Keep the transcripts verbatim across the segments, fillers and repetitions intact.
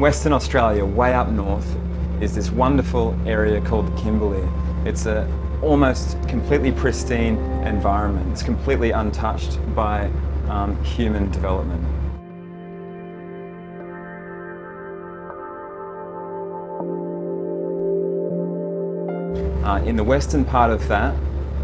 in Western Australia, way up north, is this wonderful area called the Kimberley. It's a almost completely pristine environment. It's completely untouched by um, human development. Uh, in the western part of that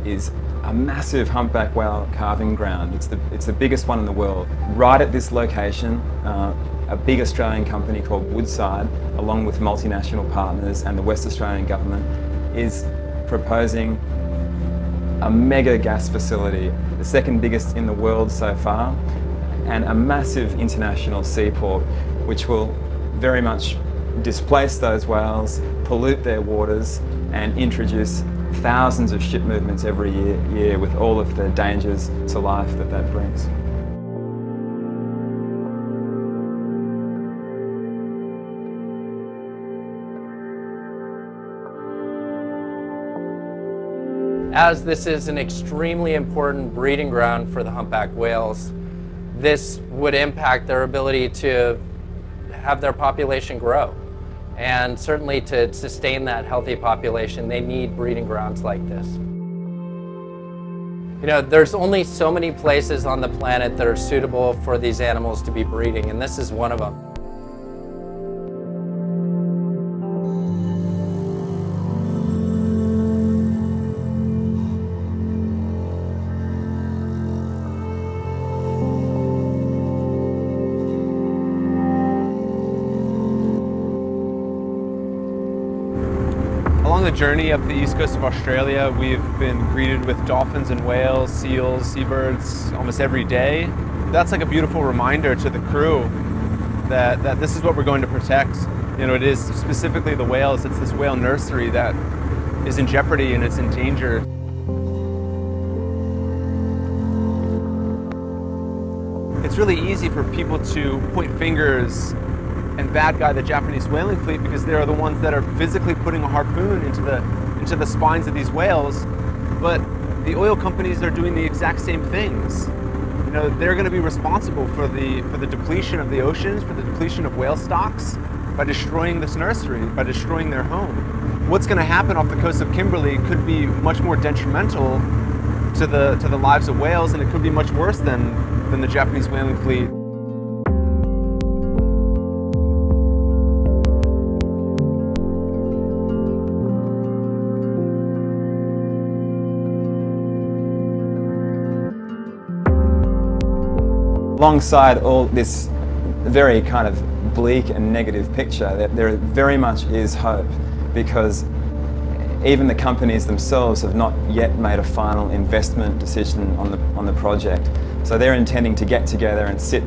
is a massive humpback whale calving ground. It's the, it's the biggest one in the world. Right at this location, uh, a big Australian company called Woodside, along with multinational partners and the West Australian government, is proposing a mega gas facility, the second biggest in the world so far, and a massive international seaport, which will very much displace those whales, pollute their waters, and introduce thousands of ship movements every year, year with all of the dangers to life that that brings. As this is an extremely important breeding ground for the humpback whales, this would impact their ability to have their population grow. And certainly to sustain that healthy population, they need breeding grounds like this. You know, there's only so many places on the planet that are suitable for these animals to be breeding, and this is one of them. Journey up the east coast of Australia, we've been greeted with dolphins and whales, seals, seabirds almost every day. That's like a beautiful reminder to the crew that, that this is what we're going to protect. You know, it is specifically the whales. It's this whale nursery that is in jeopardy and it's in danger. It's really easy for people to point fingers and bad guy the Japanese whaling fleet, because they are the ones that are physically putting a harpoon into the, into the spines of these whales. But the oil companies are doing the exact same things. You know, they're going to be responsible for the, for the depletion of the oceans, for the depletion of whale stocks, by destroying this nursery, by destroying their home. What's going to happen off the coast of Kimberley could be much more detrimental to the, to the lives of whales, and it could be much worse than, than the Japanese whaling fleet. Alongside all this very kind of bleak and negative picture, there very much is hope, because even the companies themselves have not yet made a final investment decision on the, on the project. So they're intending to get together and sit,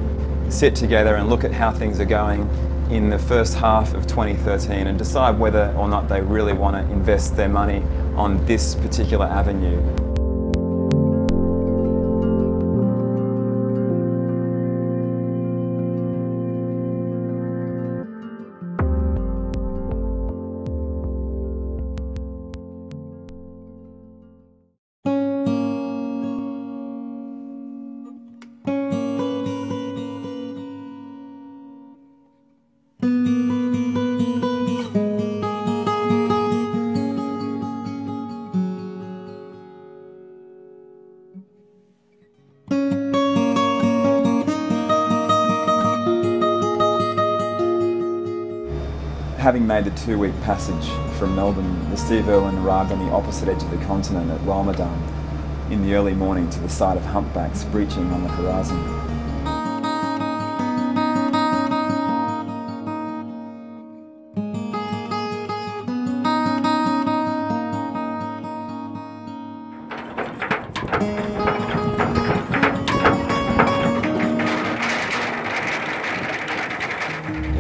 sit together and look at how things are going in the first half of twenty thirteen and decide whether or not they really want to invest their money on this particular avenue. Having made the two-week passage from Melbourne, the Steve Irwin arrived on the opposite edge of the continent at Walmadan in the early morning to the sight of humpbacks breaching on the horizon.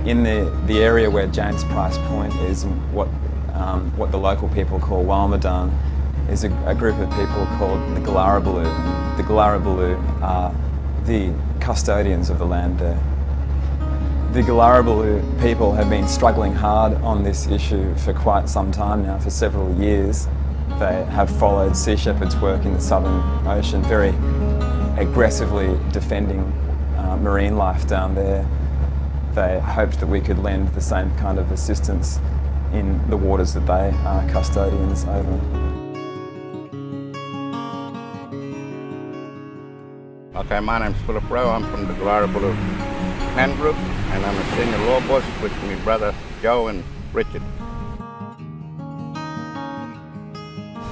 In the, the area where James Price Point is, what, um, what the local people call Walmadan, is a, a group of people called the Goolarabooloo. The Goolarabooloo are the custodians of the land there. The Goolarabooloo people have been struggling hard on this issue for quite some time now, for several years. They have followed Sea Shepherd's work in the Southern Ocean, very aggressively defending uh, marine life down there. they hoped that we could lend the same kind of assistance in the waters that they are custodians over. Okay, my name's Philip Rowe. I'm from the Goolarabooloo clan group, and I'm a senior law boss with my brother Joe and Richard.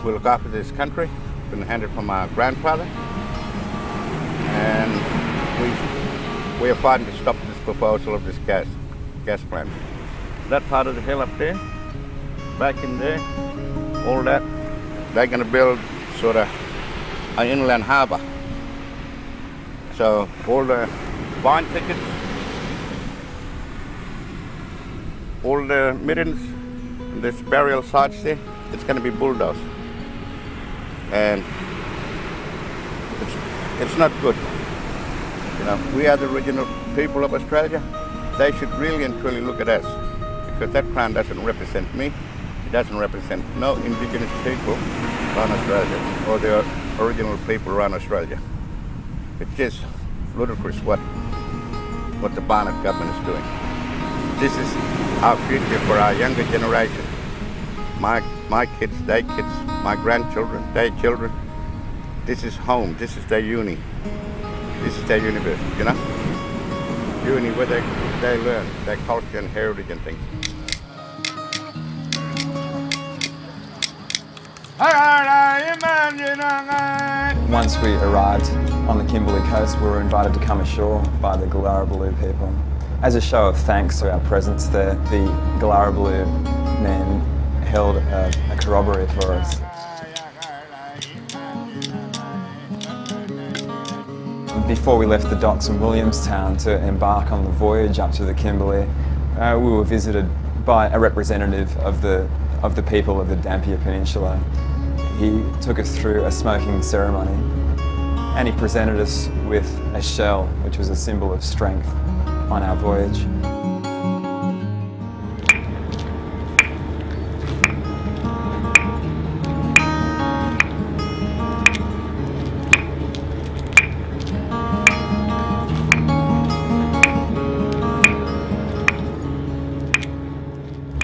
We look after this country. It's been handed from our grandfather, and we we are fighting to stop this proposal of this gas gas plant. That part of the hill up there, back in there, all that, they're going to build sort of an inland harbour. So all the vine thickets, all the middens, this burial sites there, it's going to be bulldozed. And it's, it's not good. You know, we are the original people of Australia. They should really and truly look at us, because that plan doesn't represent me. It doesn't represent no Indigenous people around Australia, or the original people around Australia. It's just ludicrous what, what the Barnett government is doing. This is our future for our younger generation. My, my kids, their kids, my grandchildren, their children. This is home, this is their uni. This is their university, you know? Uni where they, they learn their culture and heritage and things. Once we arrived on the Kimberley coast, we were invited to come ashore by the Goolarabooloo people. As a show of thanks to our presence there, the Goolarabooloo men held a, a corroboree for us. Before we left the docks in Williamstown to embark on the voyage up to the Kimberley, uh, we were visited by a representative of the, of the people of the Dampier Peninsula. He took us through a smoking ceremony, and he presented us with a shell, which was a symbol of strength on our voyage.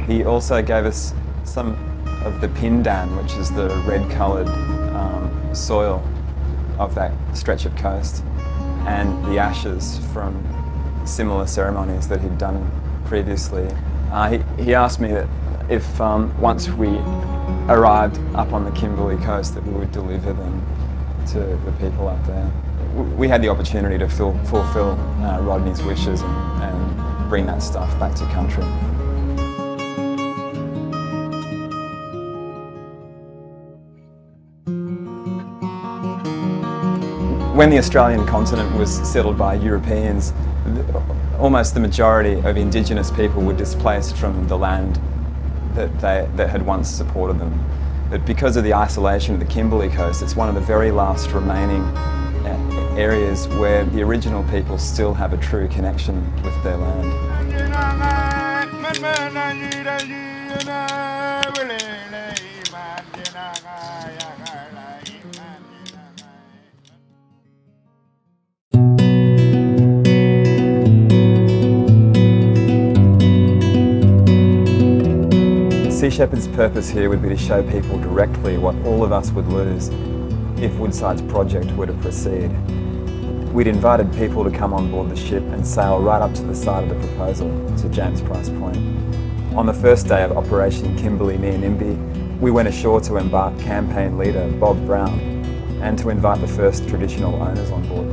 He also gave us some of the pindan, which is the red-coloured um, soil of that stretch of coast, and the ashes from similar ceremonies that he'd done previously. Uh, he, he asked me that if um, once we arrived up on the Kimberley coast that we would deliver them to the people up there. We had the opportunity to fill, fulfil uh, Rodney's wishes and, and bring that stuff back to country. When the Australian continent was settled by Europeans, almost the majority of Indigenous people were displaced from the land that, they, that had once supported them. But because of the isolation of the Kimberley coast, it's one of the very last remaining areas where the original people still have a true connection with their land. Sea Shepherd's purpose here would be to show people directly what all of us would lose if Woodside's project were to proceed. We'd invited people to come on board the ship and sail right up to the site of the proposal, to James Price Point. On the first day of Operation Kimberley Miinimbi, we went ashore to embark campaign leader Bob Brown and to invite the first traditional owners on board.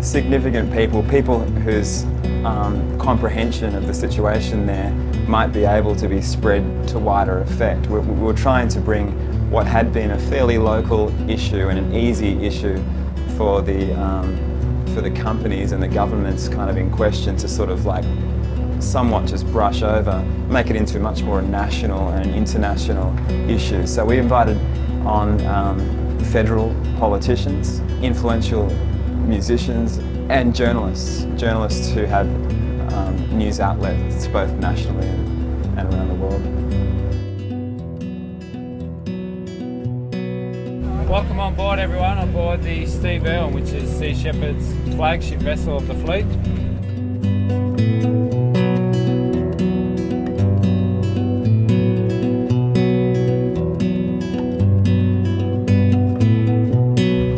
Significant people, people whose um, comprehension of the situation there might be able to be spread to wider effect. We were trying to bring what had been a fairly local issue and an easy issue for the, um, for the companies and the governments kind of in question to sort of like somewhat just brush over, make it into much more a national and international issue. So we invited on um, federal politicians, influential musicians and journalists, journalists who had um, news outlets both nationally and, and around the world. Welcome on board everyone, on board the Steve Irwin, which is Sea Shepherd's flagship vessel of the fleet.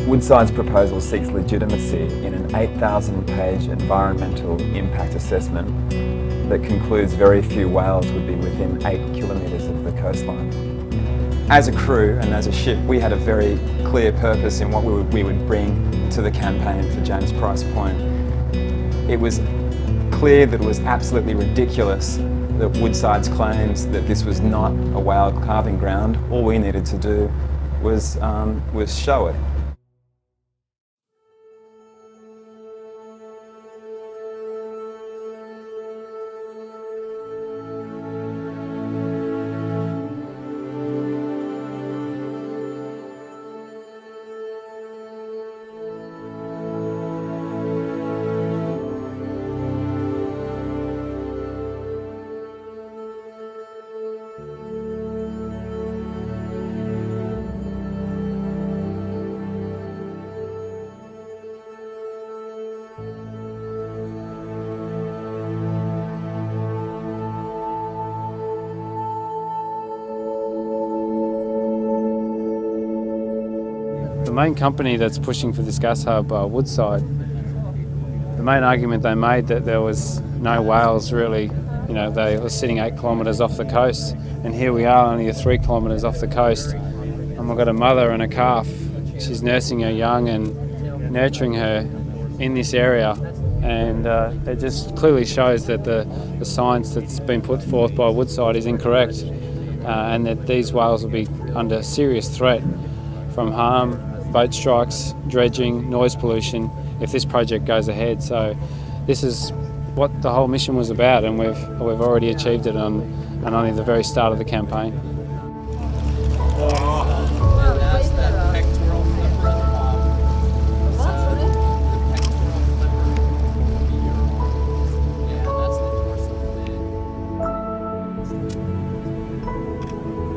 Woodside's proposal seeks legitimacy in an eight thousand page environmental impact assessment that concludes very few whales would be within eight kilometres of the coastline. As a crew and as a ship, we had a very clear purpose in what we would, we would bring to the campaign for James Price Point. It was clear that it was absolutely ridiculous that Woodside's claims that this was not a whale calving ground. All we needed to do was, um, was show it. The main company that's pushing for this gas hub, uh, Woodside, the main argument they made that there was no whales really, you know, they were sitting eight kilometres off the coast, and here we are only three kilometres off the coast, and we've got a mother and a calf. She's nursing her young and nurturing her in this area, and uh, it just clearly shows that the, the science that's been put forth by Woodside is incorrect, uh, and that these whales will be under serious threat from harm, boat strikes, dredging, noise pollution, if this project goes ahead. So this is what the whole mission was about, and we've, we've already achieved it on, and only the very start of the campaign.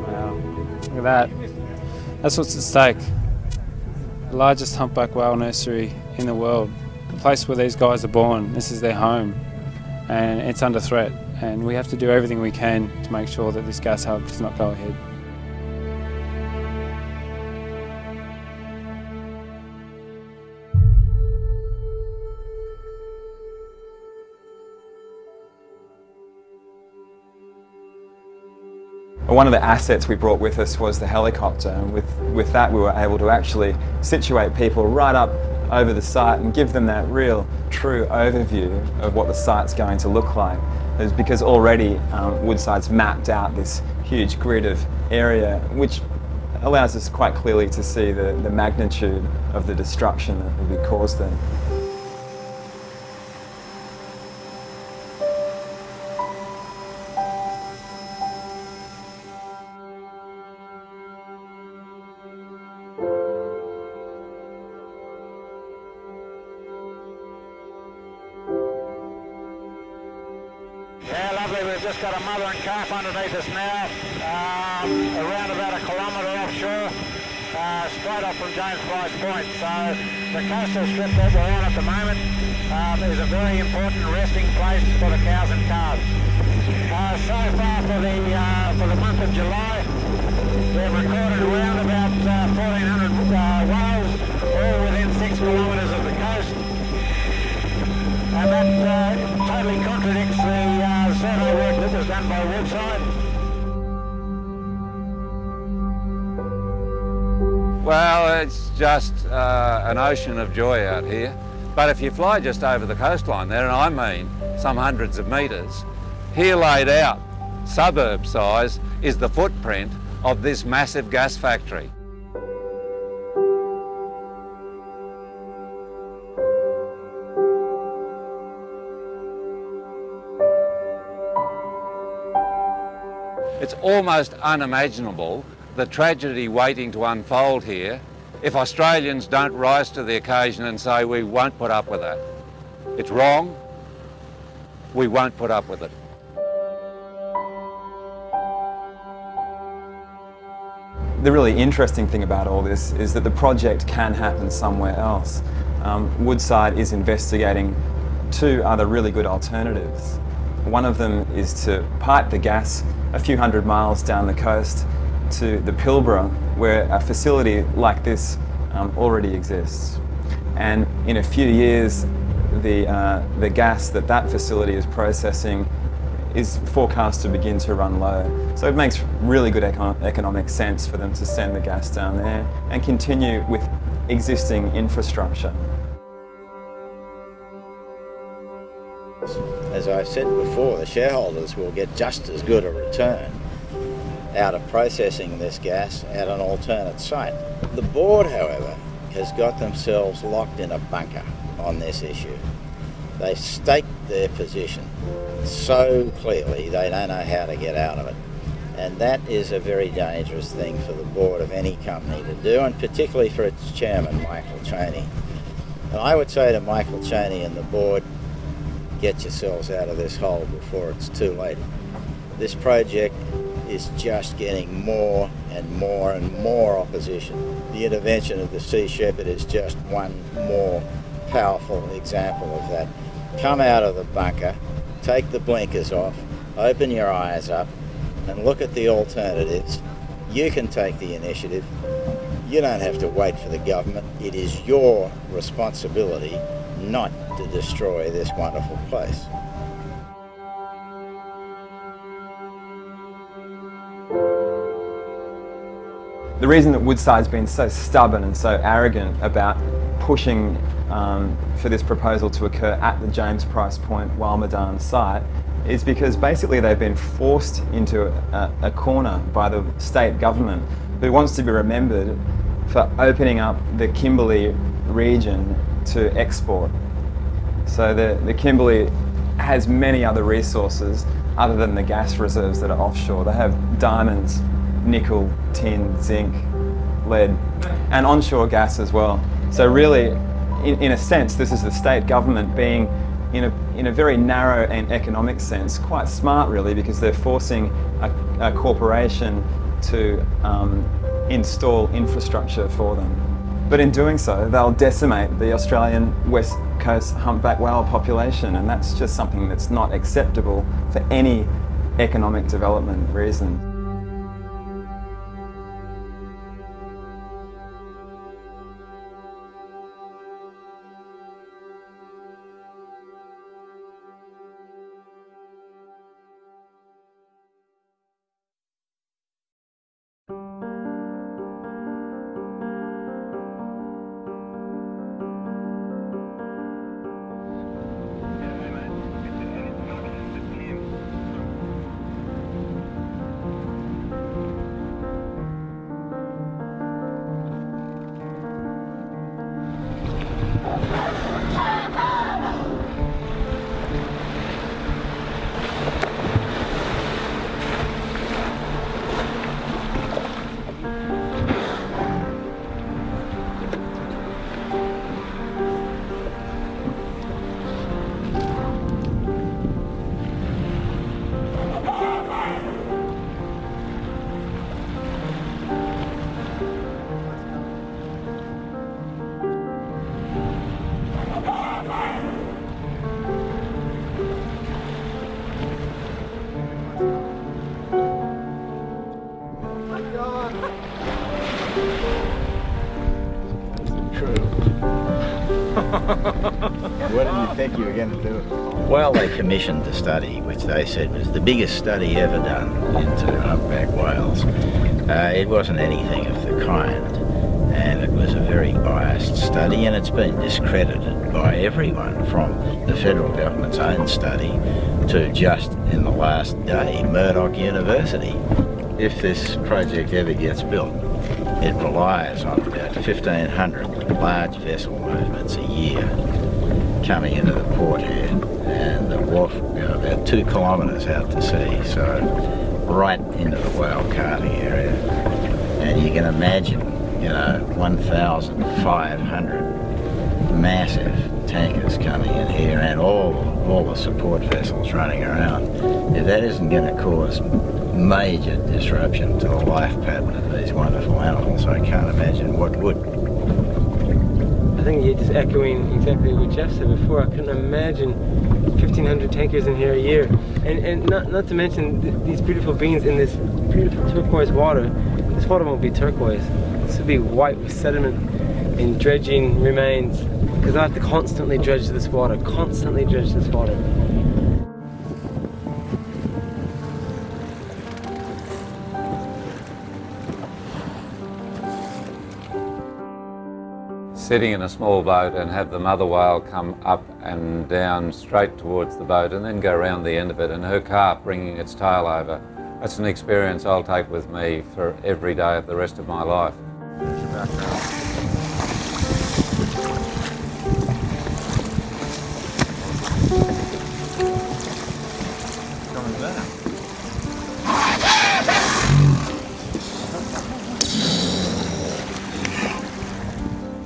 Wow, look at that. That's what's at stake. The largest humpback whale nursery in the world. The place where these guys are born, this is their home, and it's under threat, and we have to do everything we can to make sure that this gas hub does not go ahead. One of the assets we brought with us was the helicopter, and with, with that we were able to actually situate people right up over the site and give them that real, true overview of what the site's going to look like. It's because already um, Woodside's mapped out this huge grid of area, which allows us quite clearly to see the, the magnitude of the destruction that will be caused there. Got a mother and calf underneath us now, um, around about a kilometre offshore, uh, straight off from James Price Point. So the coastal strip that we're on at the moment um, is a very important resting place for the cows and calves. Uh, so far for the, uh, for the month of July, we've recorded around about uh, fourteen hundred uh, whales, all within six kilometres of the coast. And that uh, totally contradicts the uh, survey work that was done by Woodside. Well, it's just uh, an ocean of joy out here. But if you fly just over the coastline there, and I mean some hundreds of metres, here laid out, suburb size, is the footprint of this massive gas factory. It's almost unimaginable the tragedy waiting to unfold here if Australians don't rise to the occasion and say we won't put up with that. It's wrong. We won't put up with it. The really interesting thing about all this is that the project can happen somewhere else. Um, Woodside is investigating two other really good alternatives. One of them is to pipe the gas a few hundred miles down the coast to the Pilbara, where a facility like this um, already exists. And in a few years, the, uh, the gas that that facility is processing is forecast to begin to run low. So it makes really good econ economic sense for them to send the gas down there and continue with existing infrastructure. As I said before, the shareholders will get just as good a return out of processing this gas at an alternate site. The board, however, has got themselves locked in a bunker on this issue. They've staked their position so clearly they don't know how to get out of it. And that is a very dangerous thing for the board of any company to do, and particularly for its chairman, Michael Cheney. And I would say to Michael Cheney and the board, get yourselves out of this hole before it's too late. This project is just getting more and more and more opposition. The intervention of the Sea Shepherd is just one more powerful example of that. Come out of the bunker, take the blinkers off, open your eyes up and look at the alternatives. You can take the initiative. You don't have to wait for the government. It is your responsibility not to destroy this wonderful place. The reason that Woodside's been so stubborn and so arrogant about pushing um, for this proposal to occur at the James Price Point Walmadan site is because basically they've been forced into a, a corner by the state government, who wants to be remembered for opening up the Kimberley region to export. So the, the Kimberley has many other resources other than the gas reserves that are offshore. They have diamonds, nickel, tin, zinc, lead, and onshore gas as well. So really, in, in a sense, this is the state government being, in a, in a very narrow and economic sense, quite smart really, because they're forcing a, a corporation to um, install infrastructure for them. But in doing so, they'll decimate the Australian West Coast humpback whale population, and that's just something that's not acceptable for any economic development reason. What did you think you were going to do? Well, they commissioned the study, which they said was the biggest study ever done into humpback whales. Uh, it wasn't anything of the kind, and it was a very biased study, and it's been discredited by everyone, from the federal government's own study to just in the last day, Murdoch University. If this project ever gets built, it relies on about fifteen hundred large vessel movements a year coming into the port here, and the wharf will go about two kilometres out to sea, so right into the whale carting area. And you can imagine, you know, one thousand five hundred massive tankers coming in here, and all all the support vessels running around. If that isn't going to cause major disruption to the life pattern of these wonderful animals, I can't imagine what would. I think you're just echoing exactly what Jeff said before. I couldn't imagine fifteen hundred tankers in here a year, and and not not to mention th these beautiful beings in this beautiful turquoise water. This water won't be turquoise. This will be white with sediment and dredging remains. Because I have to constantly dredge this water, constantly dredge this water. Sitting in a small boat and have the mother whale come up and down straight towards the boat and then go around the end of it, and her carp bringing its tail over. That's an experience I'll take with me for every day of the rest of my life. There's your background.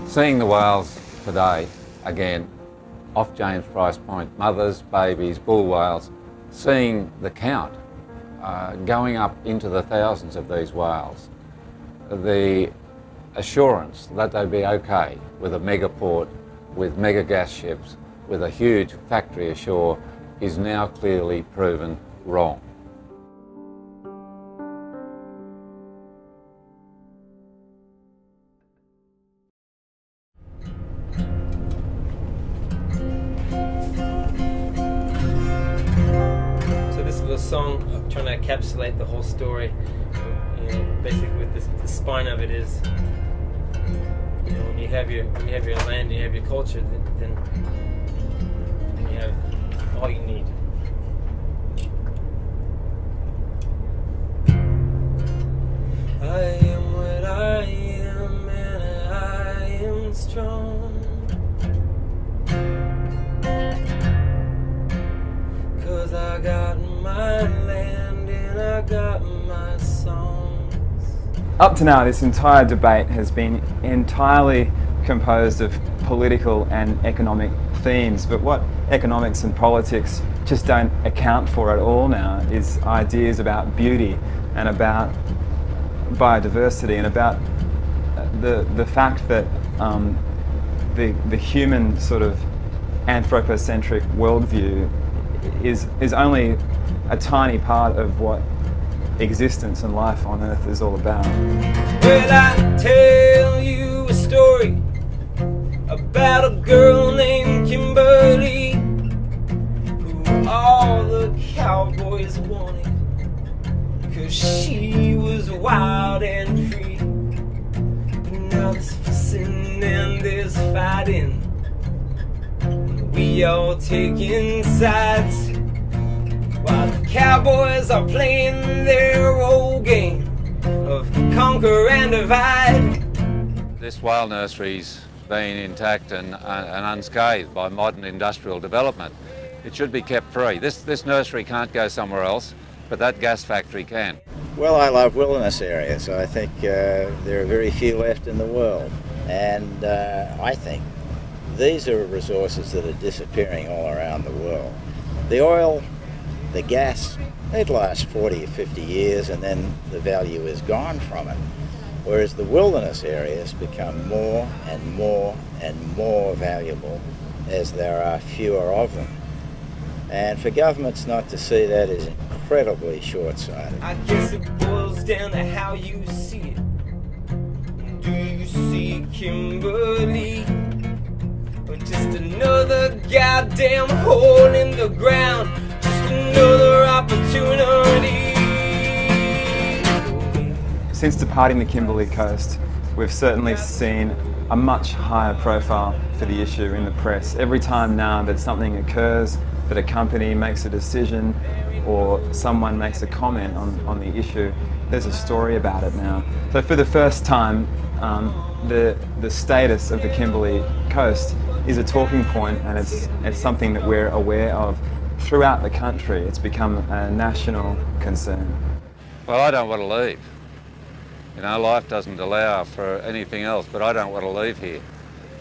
Seeing the whales today, again, off James Price Point, mothers, babies, bull whales, seeing the count uh, going up into the thousands of these whales, the assurance that they'd be okay with a mega port, with mega gas ships, with a huge factory ashore is now clearly proven wrong. Song of trying to encapsulate the whole story, you know, basically with this, the spine of it is, you know, when you have your when you have your land, you have your culture, then, then, then you have all you need. I am what I am, and I am strong. Cause I got my land and I got my songs. Up to now, this entire debate has been entirely composed of political and economic themes, but what economics and politics just don't account for at all now is ideas about beauty and about biodiversity and about the, the fact that um, the, the human sort of anthropocentric worldview is is only a tiny part of what existence and life on Earth is all about. Well, I tell you a story about a girl named Kimberley who all the cowboys wanted, cause she was wild and free. But now there's fussing and there's fighting, we all taking sides, while the cowboys are playing their old game of conquer and divide. This whale nursery's been intact and, uh, and unscathed by modern industrial development. It should be kept free. This, this nursery can't go somewhere else, but that gas factory can. Well, I love wilderness areas. I think uh, there are very few left in the world, and uh, I think these are resources that are disappearing all around the world. The oil, the gas, it lasts forty or fifty years and then the value is gone from it. Whereas the wilderness areas become more and more and more valuable as there are fewer of them. And for governments not to see that is incredibly short-sighted. I guess it boils down to how you see it. Do you see Kimberley? Just another goddamn hole in the ground, just another opportunity. Since departing the Kimberley coast, we've certainly seen a much higher profile for the issue in the press. Every time now that something occurs, that a company makes a decision or someone makes a comment on, on the issue, there's a story about it now. So for the first time, um, the, the status of the Kimberley coast is a talking point, and it's, it's something that we're aware of throughout the country. It's become a national concern. Well, I don't want to leave. You know, life doesn't allow for anything else, but I don't want to leave here.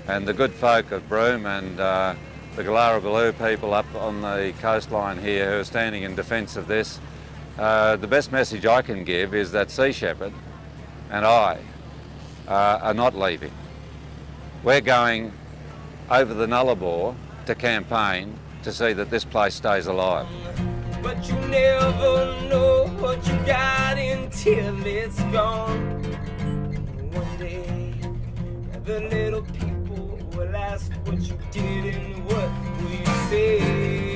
And the good folk of Broome and uh, the Goolarabooloo people up on the coastline here who are standing in defence of this, uh, the best message I can give is that Sea Shepherd and I uh, are not leaving. We're going over the Nullarbor to campaign to see that this place stays alive. But you never know what you got until it's gone. One day, the little people will ask what you did and what we said.